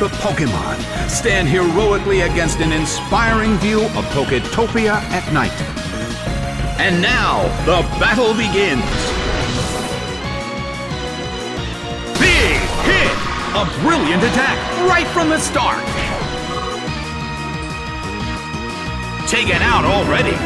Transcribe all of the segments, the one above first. The Pokémon stand heroically against an inspiring view of Poketopia at night. And now, the battle begins! Big hit! A brilliant attack right from the start! Taken out already!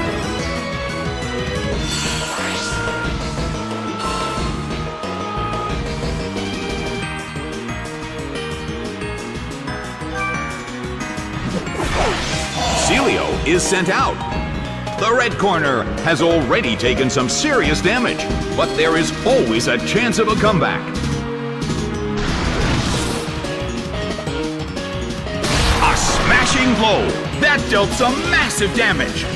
Sealeo is sent out. The red corner has already taken some serious damage, but there is always a chance of a comeback. A smashing blow! That dealt some massive damage!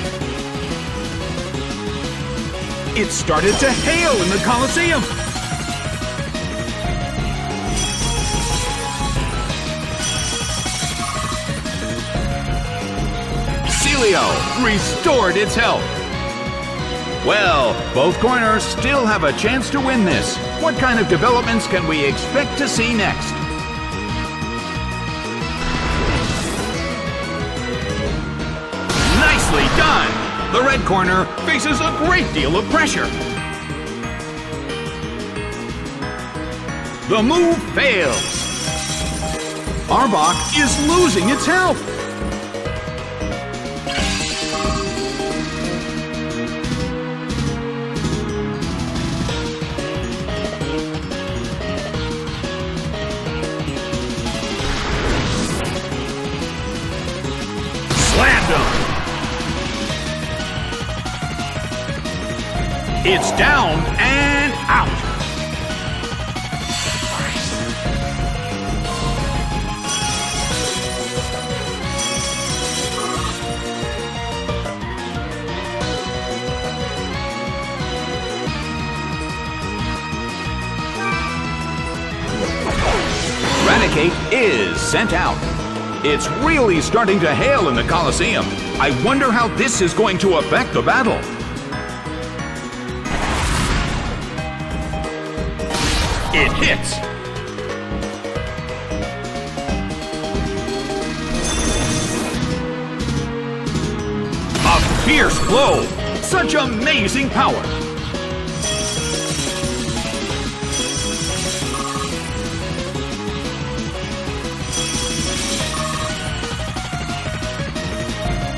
It started to hail in the Colosseum! Sealeo restored its health. Well, both corners still have a chance to win this. What kind of developments can we expect to see next? Nicely done! The red corner faces a great deal of pressure. The move fails. Arbok is losing its health. It's down and out. Raticate is sent out. It's really starting to hail in the Colosseum. I wonder how this is going to affect the battle. It hits! A fierce blow! Such amazing power!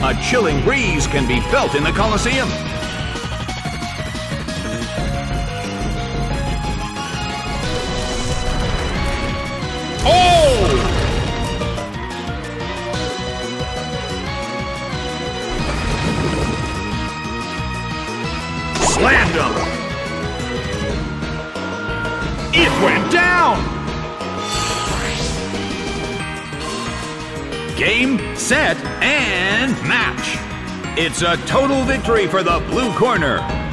A chilling breeze can be felt in the Colosseum. Oh! Slam dunk! It went down! Game, set, and match! It's a total victory for the blue corner.